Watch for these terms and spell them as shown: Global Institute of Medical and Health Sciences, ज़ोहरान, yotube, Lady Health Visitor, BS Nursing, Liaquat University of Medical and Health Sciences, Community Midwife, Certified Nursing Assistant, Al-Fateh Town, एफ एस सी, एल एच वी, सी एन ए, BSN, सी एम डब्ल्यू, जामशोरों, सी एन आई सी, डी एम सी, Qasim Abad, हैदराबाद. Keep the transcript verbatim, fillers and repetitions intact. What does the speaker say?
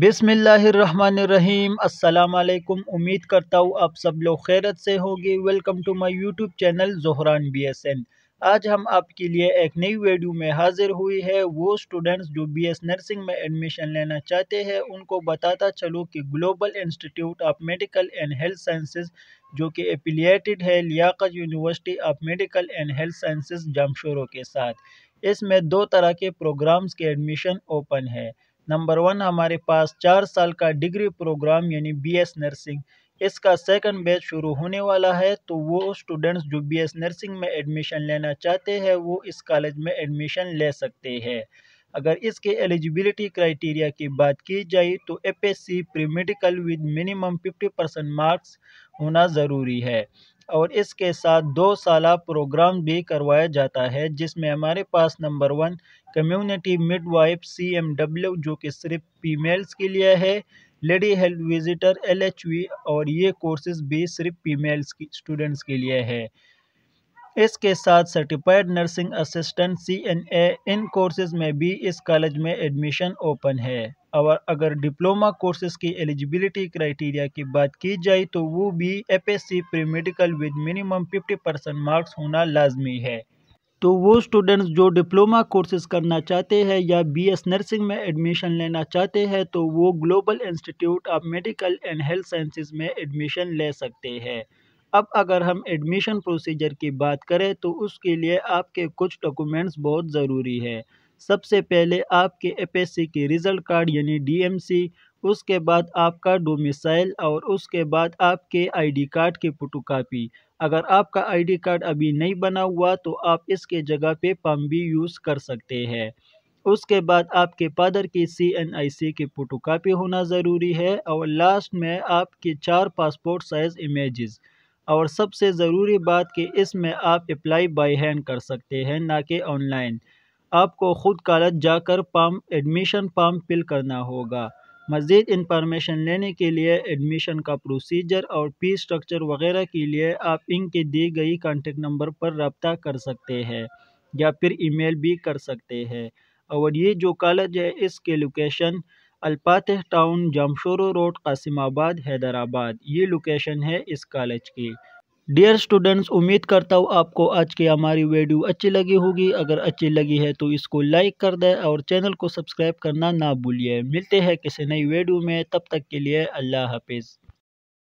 बिस्मिल्लाहिर्रहमानिर्रहीम, अस्सलाम वालेकुम। उम्मीद करता हूँ आप सब लोग खैरत से होंगे। Welcome to my YouTube channel ज़ोहरान B S N. आज हम आपके लिए एक नई वीडियो में हाजिर हुई है। वो स्टूडेंट्स जो बीएस नर्सिंग में एडमिशन लेना चाहते हैं उनको बताता चलूँ कि global institute of medical and health sciences जो कि एफिलिएटेड है Liaquat university of medical and health sciences जामशोरों के साथ, इसमें दो तरह के प्रोग्राम्स के एडमिशन ओपन है। नंबर वन, हमारे पास चार साल का डिग्री प्रोग्राम यानी बीएस नर्सिंग, इसका सेकंड बैच शुरू होने वाला है। तो वो स्टूडेंट्स जो बीएस नर्सिंग में एडमिशन लेना चाहते हैं वो इस कॉलेज में एडमिशन ले सकते हैं। अगर इसके एलिजिबिलिटी क्राइटेरिया की बात की जाए तो एफ एस सी pre medical with minimum fifty percent marks होना ज़रूरी है और इसके साथ दो साल प्रोग्राम भी करवाया जाता है, जिसमें हमारे पास number one community midwife सी एम डब्ल्यू जो कि सिर्फ फीमेल्स के लिए है, lady health visitor एल एच वी और ये कोर्सेज भी सिर्फ फीमेल्स की स्टूडेंट्स के लिए है। इसके साथ certified nursing assistant सी एन ए, इन कोर्सेज़ में भी इस कॉलेज में एडमिशन ओपन है। और अगर डिप्लोमा कोर्सेज़ की एलिजिबिलिटी क्राइटेरिया की बात की जाए तो वो भी एफ एस सी pre medical with minimum fifty percent marks होना लाजमी है। तो वो स्टूडेंट्स जो डिप्लोमा कोर्सेज़ करना चाहते हैं या बीएस नर्सिंग में एडमिशन लेना चाहते हैं तो वो global institute of medical and health sciences में एडमिशन ले सकते हैं। अब अगर हम एडमिशन प्रोसीजर की बात करें तो उसके लिए आपके कुछ डॉक्यूमेंट्स बहुत ज़रूरी है। सबसे पहले आपके एफ एस सी के रिज़ल्ट कार्ड यानी डी एम सी, उसके बाद आपका डोमिसाइल और उसके बाद आपके आई डी कार्ड की फोटोकॉपी। अगर आपका आई डी कार्ड अभी नहीं बना हुआ तो आप इसके जगह पे फॉर्म भी यूज़ कर सकते हैं। उसके बाद आपके फादर की सी एन आई सी की फोटोकॉपी होना ज़रूरी है और लास्ट में आपके चार पासपोर्ट साइज़ इमेजेस। और सबसे ज़रूरी बात कि इसमें आप अप्लाई बाय हैंड कर सकते हैं, ना कि ऑनलाइन। आपको ख़ुद कॉलेज जाकर फॉर्म एडमिशन फॉर्म फिल करना होगा। मज़ीद इंफॉर्मेशन लेने के लिए एडमिशन का प्रोसीजर और फी स्ट्रक्चर वगैरह के लिए आप इनके दी गई कॉन्टेक्ट नंबर पर रब्ता कर सकते हैं या फिर ईमेल भी कर सकते हैं। और ये जो कॉलेज है इसके location Al Fateh town, जामशोरों road, Qasimabad, हैदराबाद, ये लोकेशन है इस कॉलेज की। डियर स्टूडेंट्स, उम्मीद करता हूँ आपको आज की हमारी वीडियो अच्छी लगी होगी। अगर अच्छी लगी है तो इसको लाइक कर दें और चैनल को सब्सक्राइब करना ना भूलिए। मिलते हैं किसी नई वीडियो में, तब तक के लिए अल्लाह हाफिज़।